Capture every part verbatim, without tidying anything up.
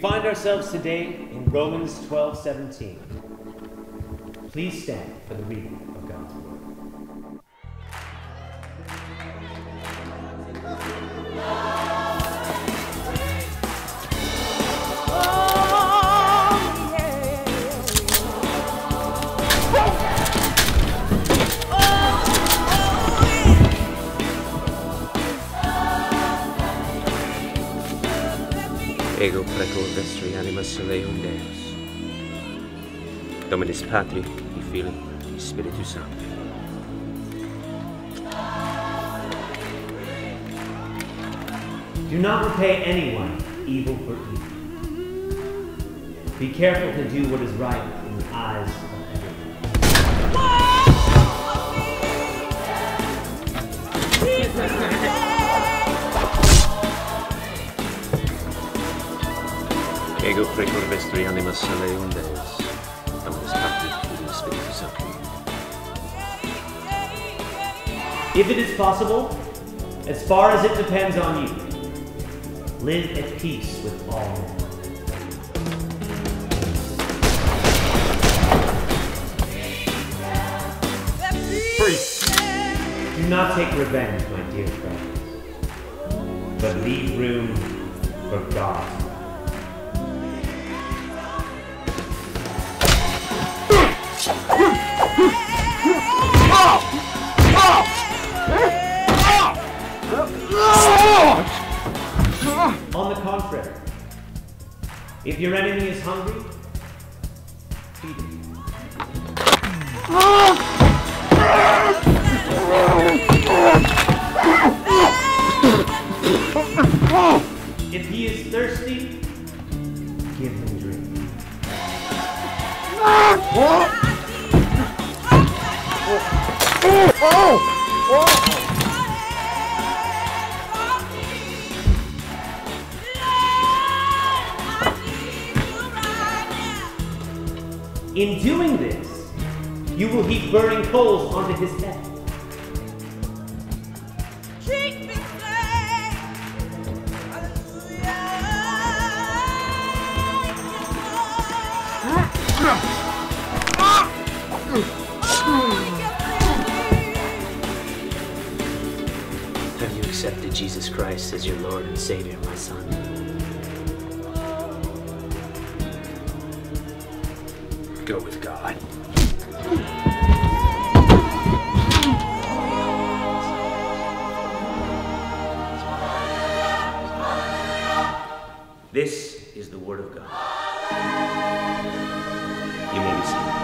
find ourselves today in Romans twelve seventeen. Please stand for the reading of God's Word. Ego pleco vestri anima soleum Deus. Dominus Patri, et Filii, et Spiritus Sancti. Do not repay anyone evil for evil. Be careful to do what is right in the eyes of Ego precor vestri anima soleum Deus, dominus Patri, et Filii, et Spiritus Sancti. If it is possible, as far as it depends on you, live at peace with all men. Free! Do not take revenge, my dear friends, but leave room for God. On the contrary, if your enemy is hungry, feed him. If he is thirsty, give him drink. Oh, oh, oh. In doing this, you will heap burning coals onto his head. Accepted Jesus Christ as your Lord and Savior, my son. Go with God. This is the Word of God. You may be seated.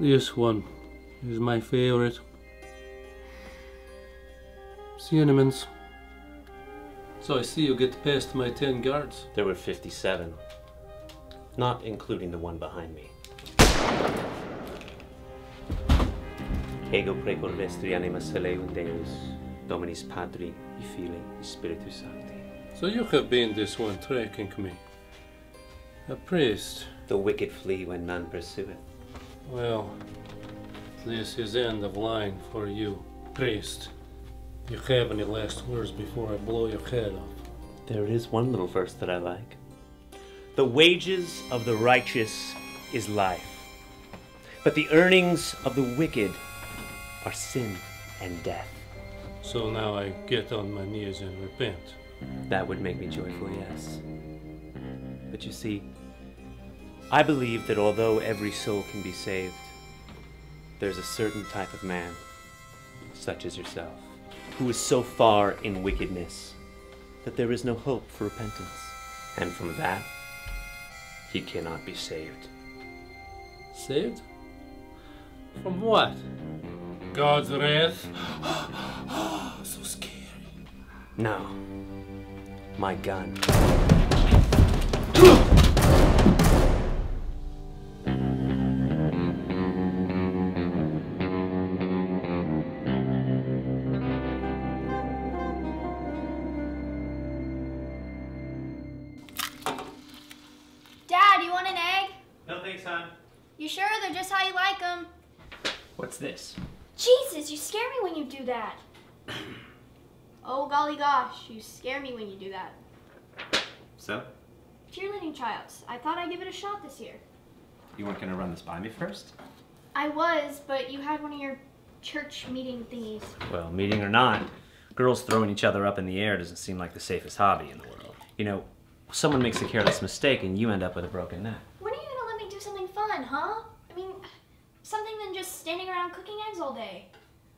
This one is my favorite. Cinnamons. So I see you get past my ten guards. There were fifty-seven, not including the one behind me. Ego precor vestri anima soleum Deus, Dominus Patri, et Filii, et Spiritus Sancti. So you have been this one tracking me. A priest. The wicked flee when none pursueth. Well, this is the end of lying for you, priest. You have any last words before I blow your head off? There is one little verse that I like. The wages of the righteous is life, but the earnings of the wicked are sin and death. So now I get on my knees and repent. That would make me joyful, yes. But you see, I believe that although every soul can be saved, there's a certain type of man, such as yourself, who is so far in wickedness that there is no hope for repentance. And from that, he cannot be saved. Saved? From what? God's wrath? So scary. No. My gun. Dad, you want an egg? No thanks, hon. You sure? They're just how you like them. What's this? Jesus, you scare me when you do that. Oh, golly gosh, you scare me when you do that. So? Cheerleading tryouts. I thought I'd give it a shot this year. You weren't gonna run this by me first? I was, but you had one of your church meeting thingies. Well, meeting or not, girls throwing each other up in the air doesn't seem like the safest hobby in the world. You know, someone makes a careless mistake and you end up with a broken neck. When are you gonna let me do something fun, huh? I mean, something than just standing around cooking eggs all day.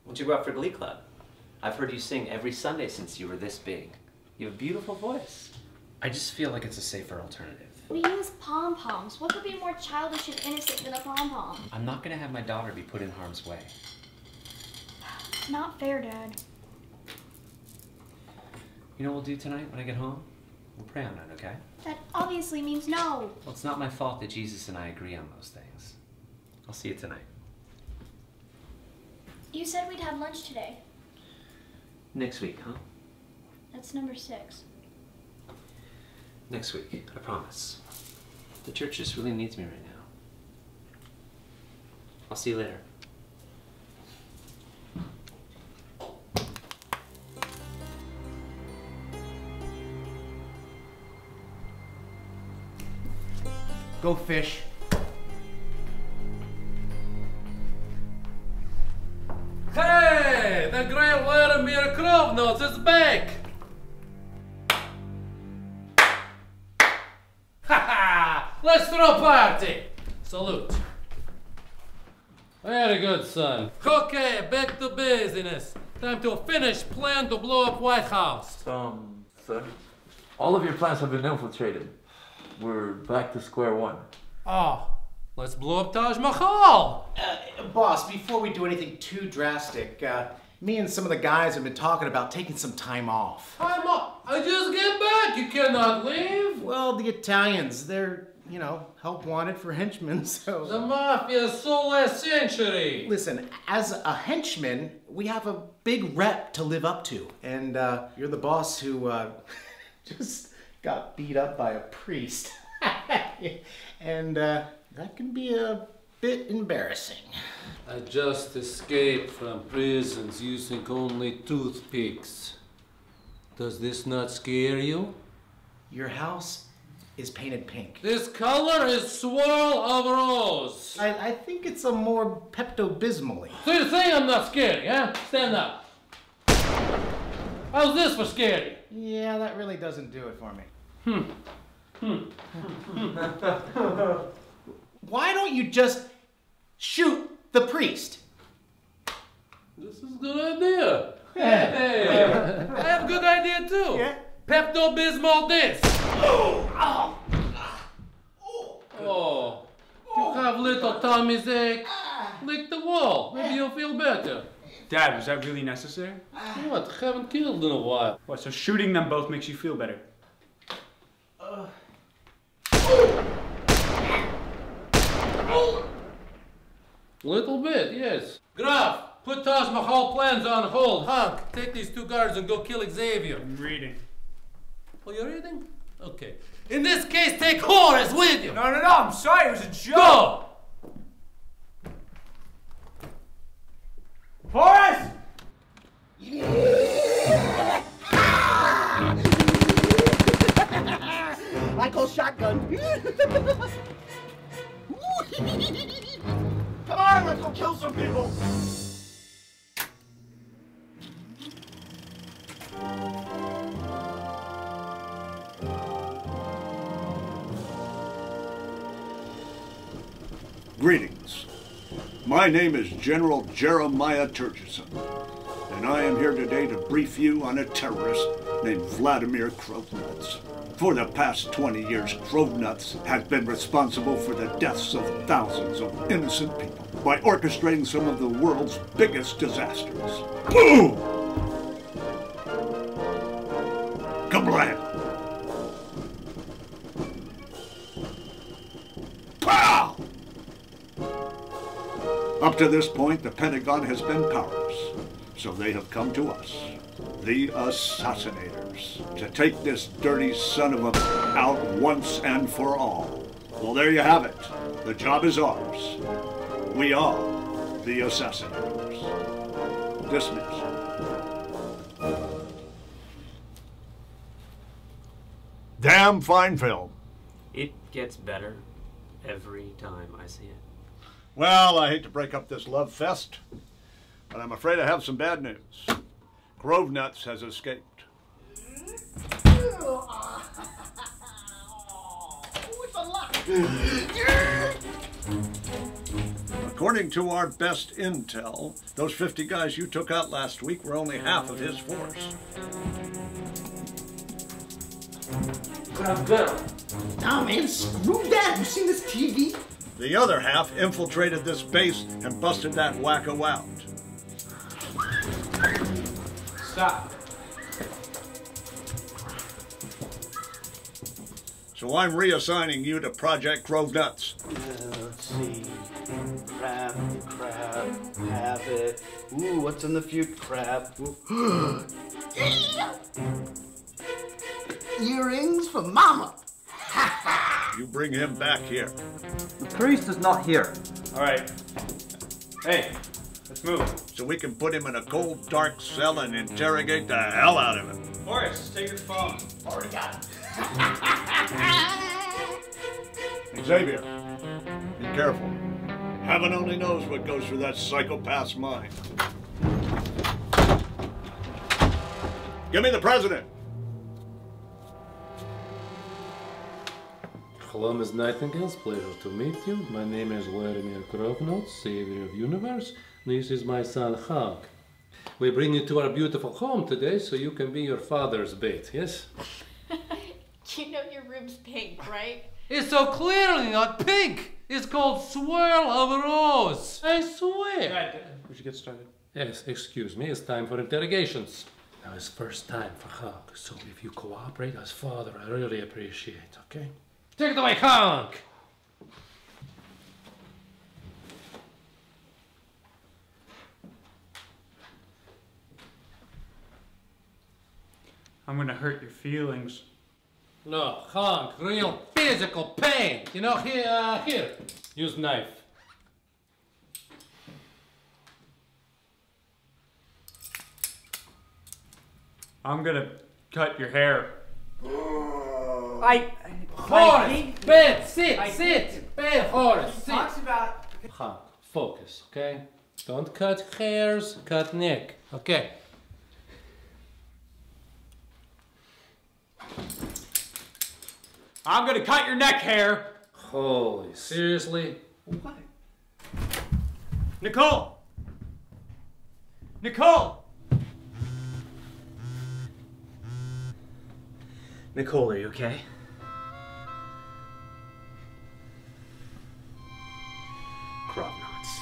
Won't you go out for Glee Club? I've heard you sing every Sunday since you were this big. You have a beautiful voice. I just feel like it's a safer alternative. We use pom-poms. What could be more childish and innocent than a pom-pom? I'm not gonna have my daughter be put in harm's way. It's not fair, Dad. You know what we'll do tonight when I get home? We'll pray on it, okay? That obviously means no. Well, it's not my fault that Jesus and I agree on those things. I'll see you tonight. You said we'd have lunch today. Next week, huh? That's number six. Next week, I promise. The church just really needs me right now. I'll see you later. Go fish. Hey! The great Vladimir Krovnotz is back! Let's throw a party! Salute. Very good, son. Okay, back to business. Time to finish plan to blow up White House. Um, son, all of your plans have been infiltrated. We're back to square one. Oh, let's blow up Taj Mahal! Uh, boss, before we do anything too drastic, uh, me and some of the guys have been talking about taking some time off. Time off? I just get back! You cannot leave! Well, the Italians, they're... you know, help wanted for henchmen, so... The mafia is so last century! Listen, as a henchman, we have a big rep to live up to. And uh, you're the boss who uh, just got beat up by a priest. And uh, that can be a bit embarrassing. I just escaped from prisons using only toothpicks. Does this not scare you? Your house is painted pink. This color is swirl of rose. I, I think it's a more Pepto-Bismol-y. So you're saying I'm not scary, huh? Stand up. How's this for scary? Yeah, that really doesn't do it for me. Hmm. Hmm. Hmm. Why don't you just shoot the priest? This is a good idea. Yeah. Hey, hey. I have a good idea too. Yeah? Pepto-Bismol this. Oh. Oh. Oh. Oh. You have little Tommy's ache. Lick the wall. Maybe you'll feel better. Dad, was that really necessary? What? Haven't killed in a while. What, so shooting them both makes you feel better? Uh. Oh. Little bit, yes. Graf, put Taj Mahal plans on hold. Hank, take these two guards and go kill Xavier. I'm reading. Oh, you're reading? Okay. In this case, take Horace with you! No, no, no, I'm sorry, it was a joke! Go! Horace! I call shotgun. Come on, let's go kill some people! Greetings. My name is General Jeremiah Turchison, and I am here today to brief you on a terrorist named Vladimir Krovnotz. For the past twenty years, Krovnotz has been responsible for the deaths of thousands of innocent people by orchestrating some of the world's biggest disasters. Boom! Kablam! Pow! Up to this point, the Pentagon has been powerless, so they have come to us, the Assassinators, to take this dirty son of a out once and for all. Well, there you have it. The job is ours. We are the Assassinators. Dismissed. Damn fine film. It gets better every time I see it. Well, I hate to break up this love fest, but I'm afraid I have some bad news. Grove Nuts has escaped. According to our best intel, those fifty guys you took out last week were only half of his force. Nah, man, screw that. You seen this T V? The other half infiltrated this base and busted that wacko out. Stop. So I'm reassigning you to Project Krovnotz. Let's see. Crab, crab, have it. Ooh, what's in the feud? Crab. Earrings for mama. You bring him back here. The priest is not here. All right. Hey. Let's move. So we can put him in a cold, dark cell and interrogate the hell out of him. Boris, take your phone. Already got it. Xavier, be careful. Heaven only knows what goes through that psychopath's mind. Give me the president. Columbus Nightingale's pleasure to meet you. My name is Vladimir Krovnotz, Savior of Universe. This is my son, Hug. We bring you to our beautiful home today so you can be your father's bait, yes? You know your room's pink, right? It's so clearly not pink! It's called Swirl of Rose! I swear! Right, we should get started. Yes, excuse me, it's time for interrogations. Now it's first time for Hug, so if you cooperate as father, I really appreciate, okay? Take it away, Hunk! I'm gonna hurt your feelings. No, Hunk, real physical pain! You know, here, uh, here. Use knife. I'm gonna cut your hair. I... Horace, bed, sit, I sit, bed, Horace, sit. Talks about... Hunk, focus, okay? Don't cut hairs, cut neck, okay? I'm gonna cut your neck hair. Holy, seriously? What? Nicole! Nicole! Nicole, are you okay? Krovnotz.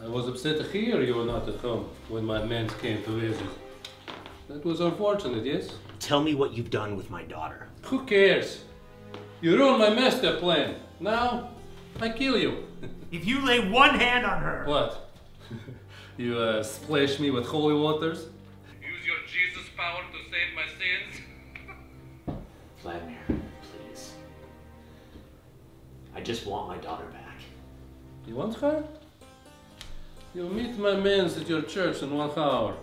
I was upset to hear you were not at home when my men came to visit. That was unfortunate, yes? Tell me what you've done with my daughter. Who cares? You ruined my master plan. Now, I kill you. If you lay one hand on her... What? You uh, splash me with holy waters? Use your Jesus power to save my sins? Vladimir, please. I just want my daughter back. You want her? You'll meet my mans at your church in one hour.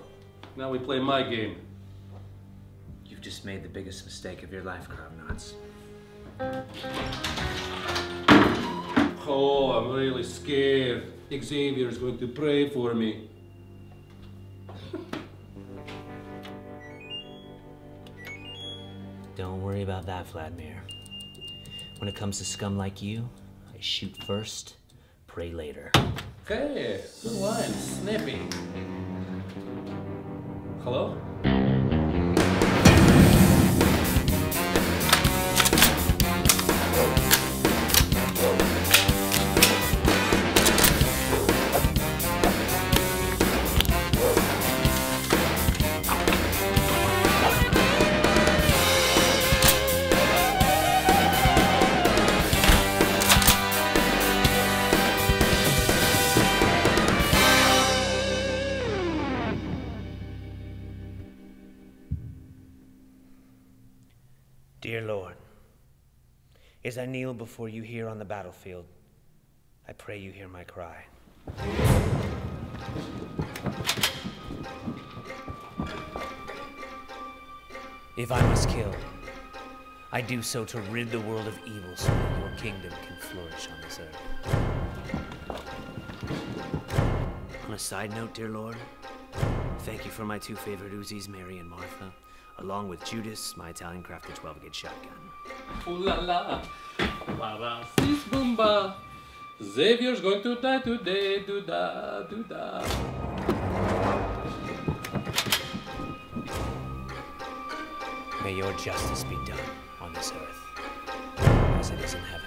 Now we play my game. You've just made the biggest mistake of your life, Krovnotz. Oh, I'm really scared. Xavier is going to pray for me. Don't worry about that, Vladimir. When it comes to scum like you, I shoot first, pray later. Okay, good line, snappy. Hello? Dear Lord, as I kneel before you here on the battlefield, I pray you hear my cry. If I must kill, I do so to rid the world of evil so that your kingdom can flourish on this earth. On a side note, dear Lord, thank you for my two favorite Uzis, Mary and Martha, along with Judas, my Italian crafted twelve gauge shotgun. Ooh la la, Baba sis boomba. Xavier's going to die today, do da, do da. May your justice be done on this earth, as it is in heaven.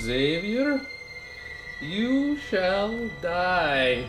Xavier, you shall die.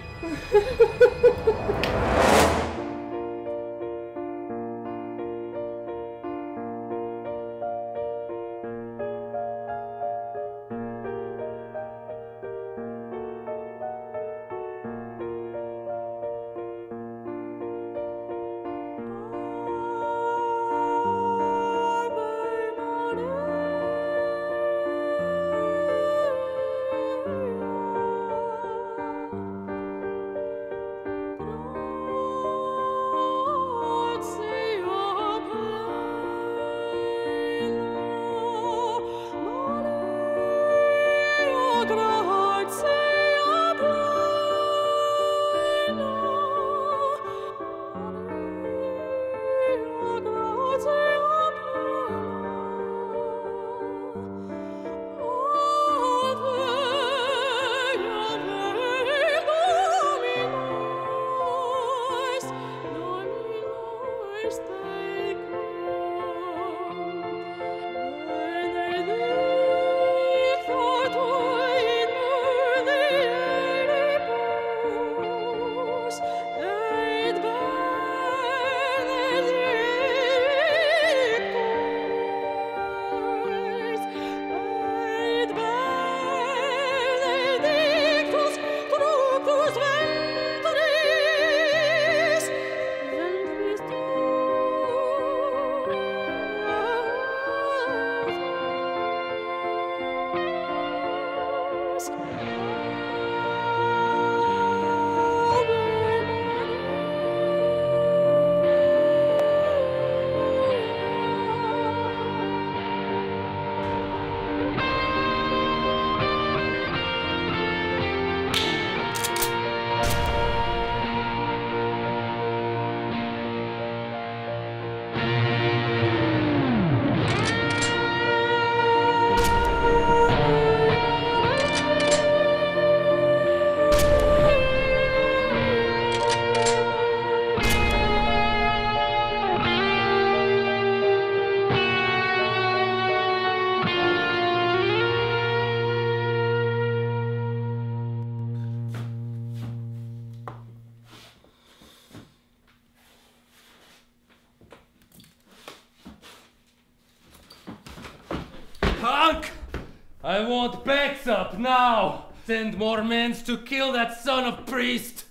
I want backs up now! Send more men to kill that son of priest!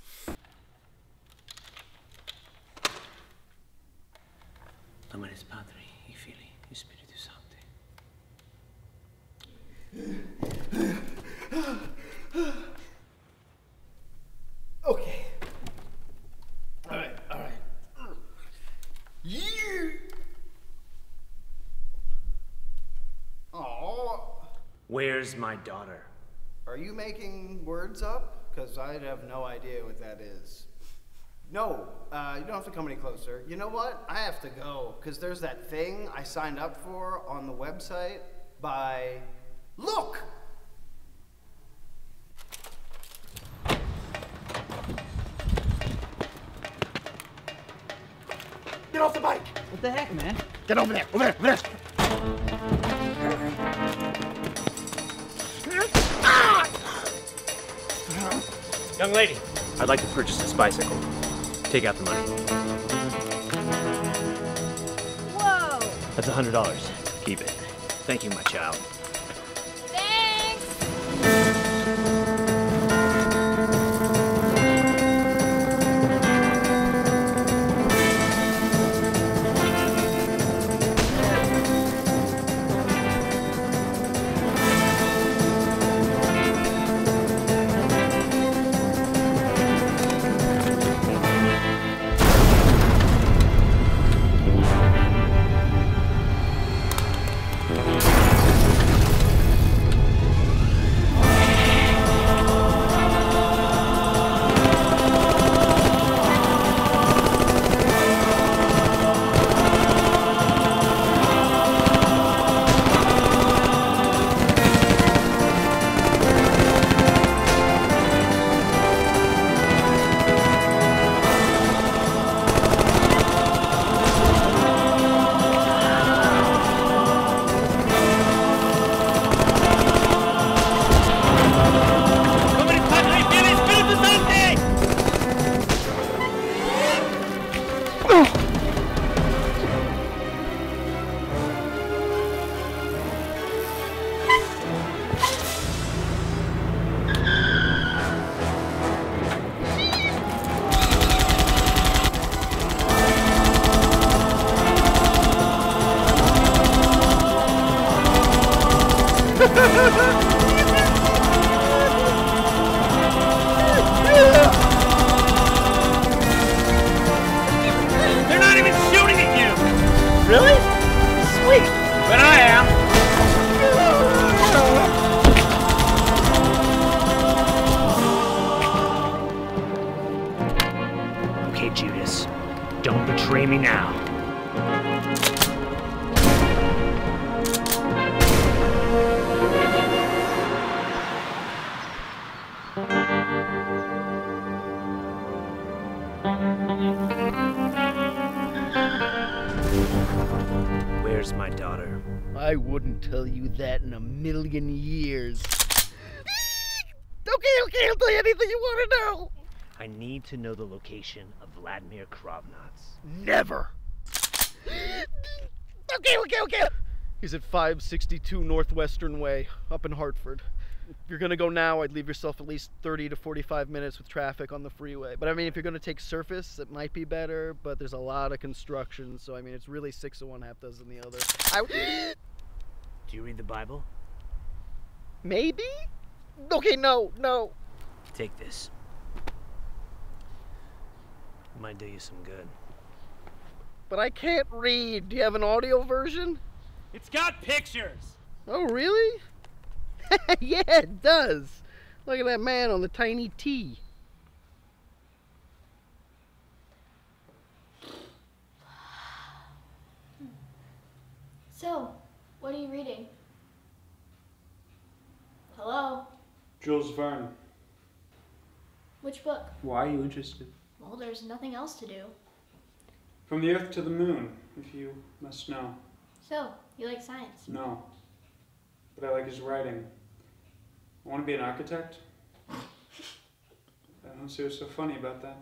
Okay. Alright, alright. Yeah. Where's my daughter? Are you making words up? because I have no idea what that is. No, uh, you don't have to come any closer. You know what? I have to go, because there's that thing I signed up for on the website by... Look! Get off the bike! What the heck, man? Get over there! Over there! Over there! Young lady, I'd like to purchase this bicycle. Take out the money. Whoa! That's a hundred dollars. Keep it. Thank you, my child. Tell you that in a million years. Okay, okay, I'll tell you anything you want to know. I need to know the location of Vladimir Krovnotz. Never. Okay, okay, okay. He's at five sixty-two Northwestern Way, up in Hartford. If you're gonna go now, I'd leave yourself at least thirty to forty-five minutes with traffic on the freeway. But I mean, if you're gonna take surface, it might be better, but there's a lot of construction, so I mean, it's really six of one, half dozen the other. I Do you read the Bible? Maybe? Okay, no, no. Take this. It might do you some good. But I can't read. Do you have an audio version? It's got pictures. Oh, really? Yeah, it does. Look at that man on the tiny T. So. What are you reading? Hello? Jules Verne. Which book? Why are you interested? Well, there's nothing else to do. From the Earth to the Moon, if you must know. So, you like science? No. But I like his writing. I want to be an architect. I don't see what's so funny about that.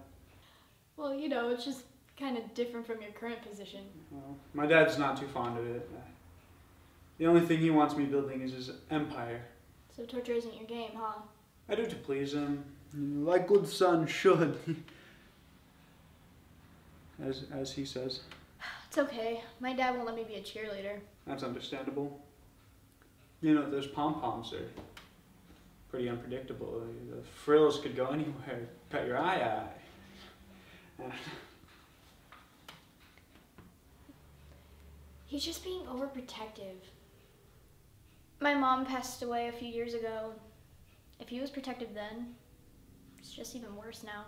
Well, you know, it's just kind of different from your current position. Well, my dad's not too fond of it. The only thing he wants me building is his empire. So torture isn't your game, huh? I do to please him, like good son should, as, as he says. It's okay. My dad won't let me be a cheerleader. That's understandable. You know, those pom-poms are pretty unpredictable. The frills could go anywhere. Cut your eye out. He's just being overprotective. My mom passed away a few years ago. If he was protective then, It's just even worse now.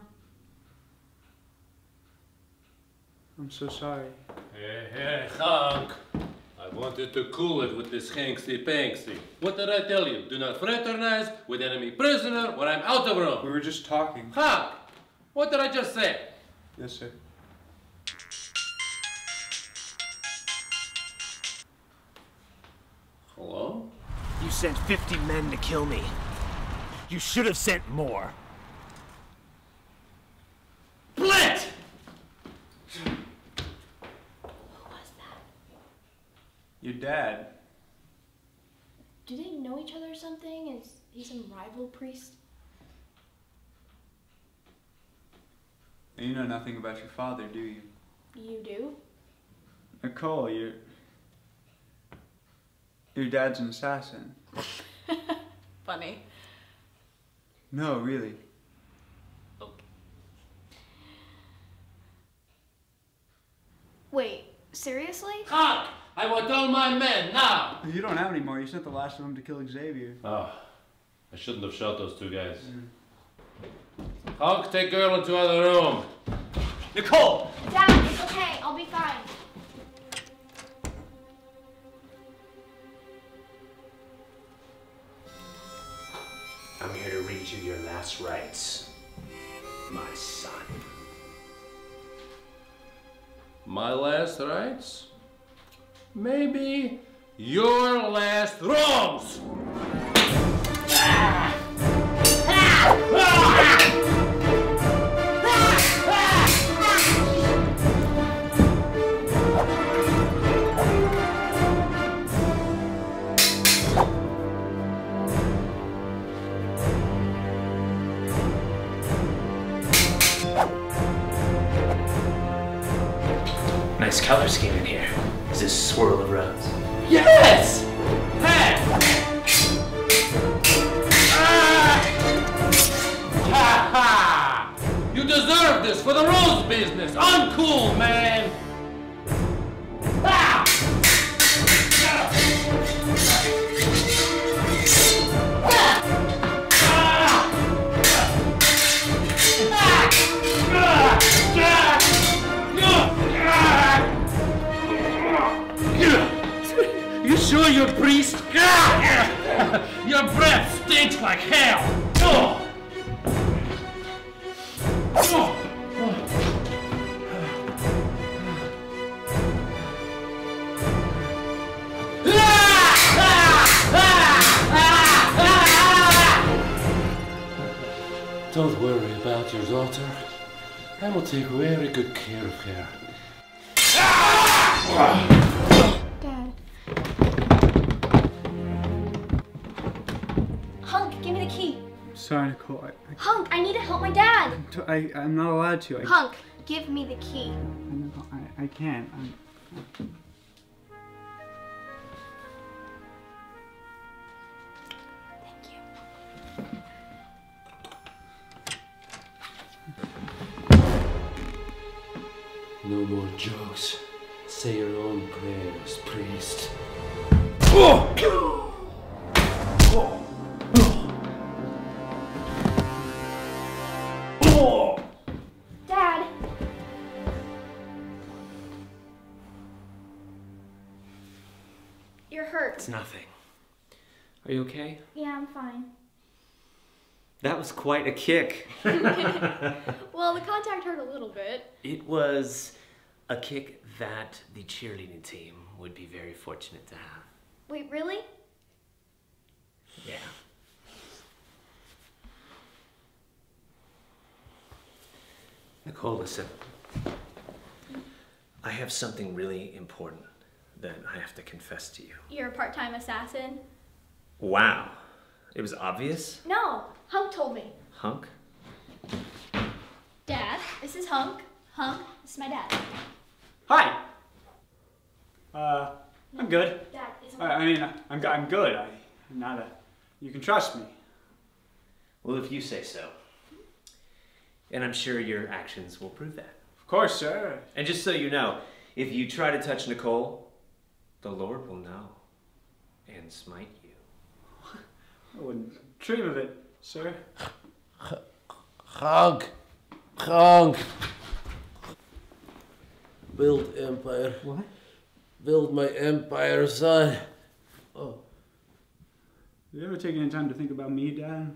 I'm so sorry. Hey, hey, Hank! I wanted to cool it with this hanksy-panksy. What did I tell you? Do not fraternize with enemy prisoner when I'm out of room. We were just talking. Hank! What did I just say? Yes, sir. Hello? You sent fifty men to kill me. You should have sent more. Blit! Who was that? Your dad. Do they know each other or something? Is he some rival priest? You know nothing about your father, do you? You do? Nicole, you're... Your dad's an assassin. Funny. No, really. Okay. Wait, seriously? Fuck! I want all my men, now! You don't have any more. You sent the last of them to kill Xavier. Oh, I shouldn't have shot those two guys. Hulk, mm. Take girl into another room. Nicole! Dad, it's okay. I'll be fine. I'm here to read you your last rites, my son. My last rites? Maybe your last wrongs! Ah! Ah! Ah! Nice color scheme in here. Is this a swirl of rose? Yes! Hey! Ah! Ha ha! You deserve this for the rose business! Uncool, man! Ah! Sure, your priest. Your breath stinks like hell. Don't worry about your daughter. I will take very good care of her. Sorry, Nicole. I, I... Hunk, I need to help my dad. I, I'm not allowed to. I... Hunk, give me the key. No, I, I can't. I'm... Thank you. No more jokes. Say your own prayers, priest. Oh! It's nothing. Are you okay? Yeah, I'm fine. That was quite a kick. Well, the contact hurt a little bit. It was a kick that the cheerleading team would be very fortunate to have. Wait, really? Yeah. Nicole, listen. I have something really important that I have to confess to you. You're a part-time assassin? Wow. It was obvious? No. Hunk told me. Hunk? Dad, this is Hunk. Hunk, this is my dad. Hi! Uh, I'm good. Dad, is I, I mean, I'm, I'm good. I, I'm not a... You can trust me. Well, if you say so. And I'm sure your actions will prove that. Of course, sir. And just so you know, if you try to touch Nicole, the Lord will know and smite you. I wouldn't dream of it, sir. Hog. Hog. Build empire. What? Build my empire, son. Oh. Have you ever taken any time to think about me, Dad?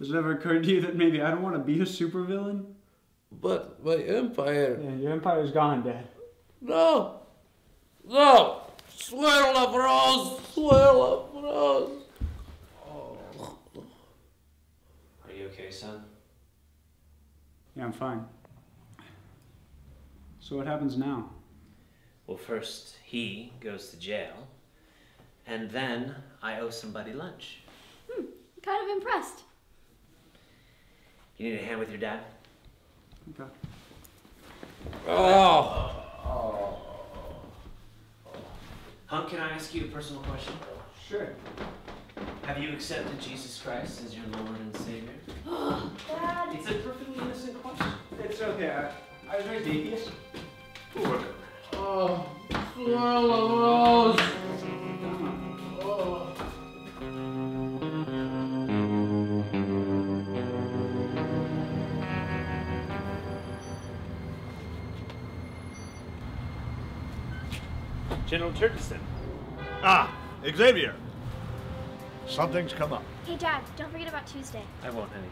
Has it ever occurred to you that maybe I don't want to be a supervillain? But my empire... Yeah, your empire's gone, Dad. No! No! Swirl of rose! Swirl of rose! Oh. Are you okay, son? Yeah, I'm fine. So what happens now? Well, first he goes to jail, and then I owe somebody lunch. Hmm, I'm kind of impressed. You need a hand with your dad? Okay. Oh! Oh. Hunk, can I ask you a personal question? Sure. Have you accepted Jesus Christ as your Lord and Savior? Dad! It's a perfectly innocent question. It's okay. I, I was very devious. We'll work on that. Oh, swallow those! General Turchison. Ah, Xavier. Something's come up. Hey, Dad, don't forget about Tuesday. I won't, honey.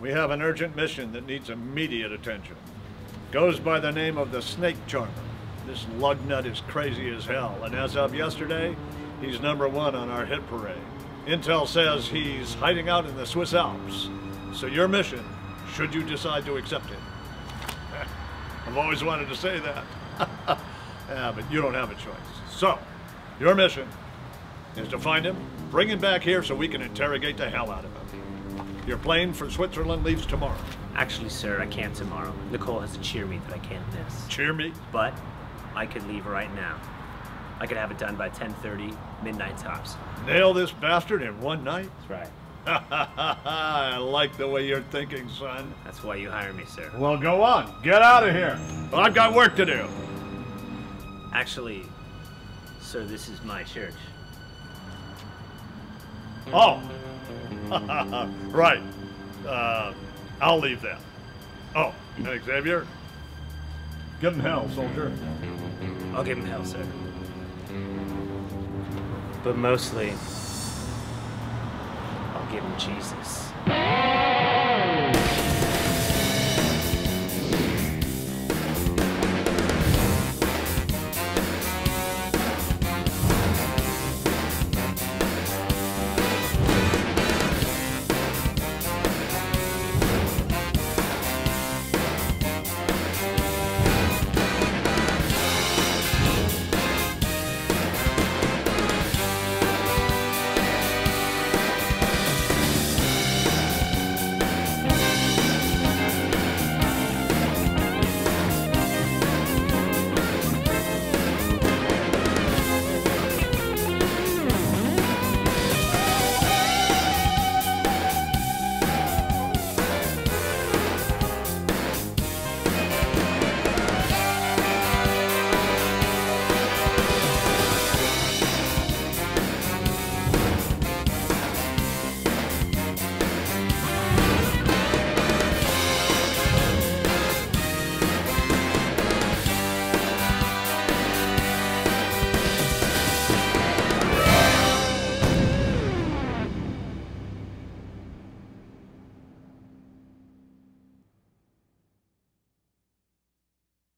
We have an urgent mission that needs immediate attention. Goes by the name of the Snake Charmer. This lugnut is crazy as hell, and as of yesterday, he's number one on our hit parade. Intel says he's hiding out in the Swiss Alps. So your mission, should you decide to accept it. I've always wanted to say that. Yeah, but you don't have a choice. So, your mission is to find him, bring him back here so we can interrogate the hell out of him. Your plane for Switzerland leaves tomorrow. Actually, sir, I can't tomorrow. Nicole has a cheer meet that I can't miss. Cheer meet? But I could leave right now. I could have it done by ten thirty, midnight tops. Nail this bastard in one night? That's right. I like the way you're thinking, son. That's why you hire me, sir. Well, go on. Get out of here. But I've got work to do. Actually, sir, this is my church. Oh. Right. Uh, I'll leave that. Oh, and Xavier? Give him hell, soldier. I'll give him hell, sir. But mostly... give him Jesus.